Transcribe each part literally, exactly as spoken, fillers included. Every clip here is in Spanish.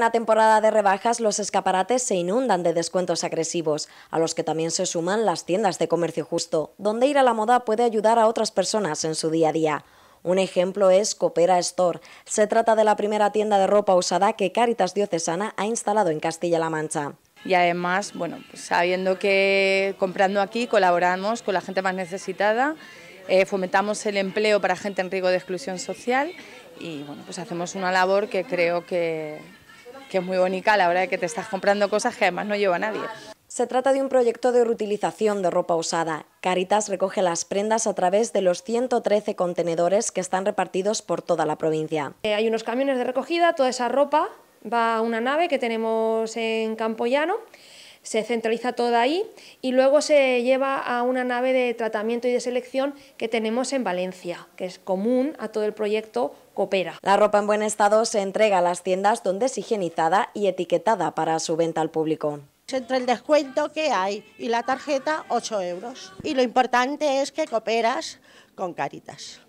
plena temporada de rebajas, los escaparates se inundan de descuentos agresivos, a los que también se suman las tiendas de comercio justo, donde ir a la moda puede ayudar a otras personas en su día a día. Un ejemplo es Koopera Store. Se trata de la primera tienda de ropa usada que Cáritas Diocesana ha instalado en Castilla-La Mancha. Y además, bueno, pues sabiendo que comprando aquí colaboramos con la gente más necesitada, eh, fomentamos el empleo para gente en riesgo de exclusión social y bueno, pues hacemos una labor que creo que, que es muy bonita a la hora de que te estás comprando cosas que además no lleva a nadie. Se trata de un proyecto de reutilización de ropa usada. Cáritas recoge las prendas a través de los ciento trece contenedores que están repartidos por toda la provincia. Eh, hay unos camiones de recogida, toda esa ropa va a una nave que tenemos en Campollano, se centraliza toda ahí y luego se lleva a una nave de tratamiento y de selección que tenemos en Valencia, que es común a todo el proyecto Koopera. La ropa en buen estado se entrega a las tiendas donde es higienizada y etiquetada para su venta al público. Entre el descuento que hay y la tarjeta, ocho euros. Y lo importante es que cooperas con Cáritas.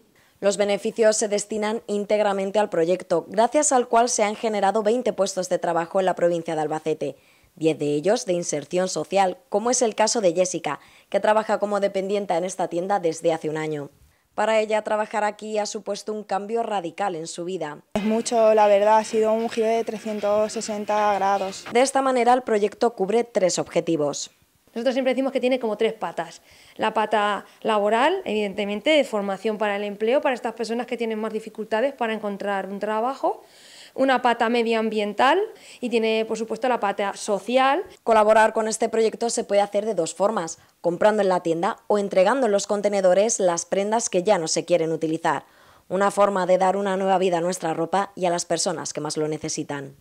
Los beneficios se destinan íntegramente al proyecto, gracias al cual se han generado veinte puestos de trabajo en la provincia de Albacete, diez de ellos de inserción social, como es el caso de Jessica, que trabaja como dependiente en esta tienda desde hace un año. Para ella, trabajar aquí ha supuesto un cambio radical en su vida. Es mucho, la verdad, ha sido un giro de trescientos sesenta grados. De esta manera, el proyecto cubre tres objetivos. Nosotros siempre decimos que tiene como tres patas. La pata laboral, evidentemente, de formación para el empleo, para estas personas que tienen más dificultades para encontrar un trabajo. Una pata medioambiental y tiene, por supuesto, la pata social. Colaborar con este proyecto se puede hacer de dos formas, comprando en la tienda o entregando en los contenedores las prendas que ya no se quieren utilizar. Una forma de dar una nueva vida a nuestra ropa y a las personas que más lo necesitan.